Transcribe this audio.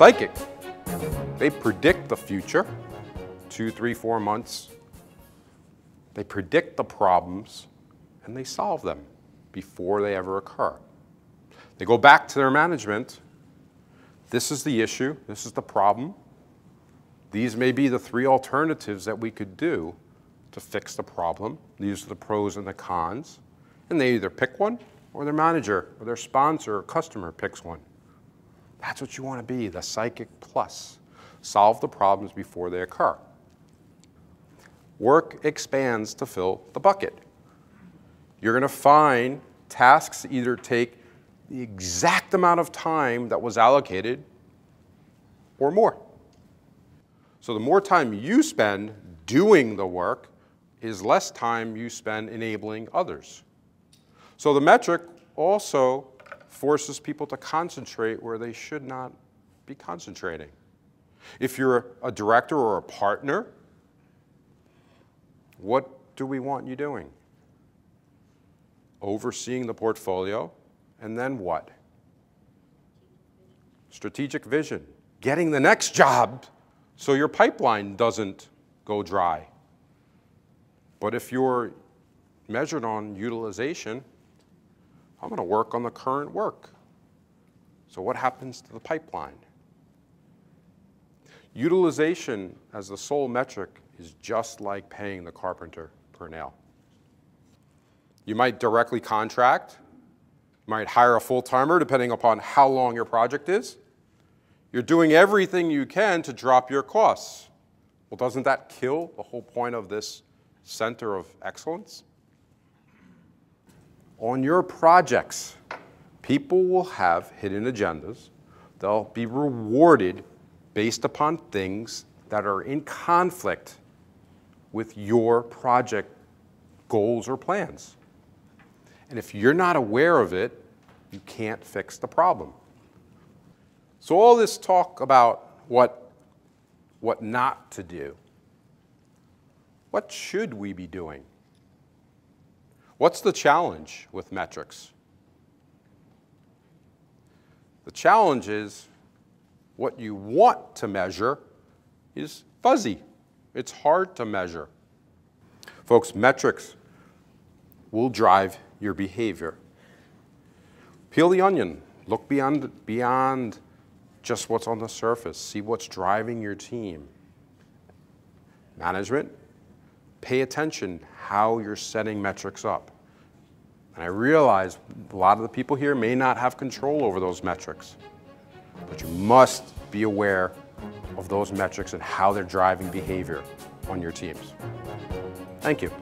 psychic. They predict the future, 2, 3, 4 months. They predict the problems, and they solve them before they ever occur. They go back to their management. This is the issue. This is the problem. These may be the 3 alternatives that we could do to fix the problem. These are the pros and the cons. And they either pick one, or their manager, or their sponsor, or customer picks one. That's what you want to be, the psychic plus. Solve the problems before they occur. Work expands to fill the bucket. You're going to find tasks that either take the exact amount of time that was allocated or more. So the more time you spend doing the work is less time you spend enabling others. So the metric also forces people to concentrate where they should not be concentrating. If you're a director or a partner, what do we want you doing? Overseeing the portfolio, and then what? Strategic vision, getting the next job so your pipeline doesn't go dry. But if you're measured on utilization, I'm going to work on the current work. So what happens to the pipeline? Utilization as the sole metric is just like paying the carpenter per nail. You might directly contract. You might hire a full-timer depending upon how long your project is. You're doing everything you can to drop your costs. Well, doesn't that kill the whole point of this center of excellence? On your projects, people will have hidden agendas. They'll be rewarded based upon things that are in conflict with your project goals or plans. And if you're not aware of it, you can't fix the problem. So all this talk about what not to do, what should we be doing? What's the challenge with metrics? The challenge is what you want to measure is fuzzy. It's hard to measure. Folks, metrics will drive your behavior. Peel the onion. Look beyond just what's on the surface. See what's driving your team. Management, pay attention how you're setting metrics up. And I realize a lot of the people here may not have control over those metrics, but you must be aware of those metrics and how they're driving behavior on your teams. Thank you.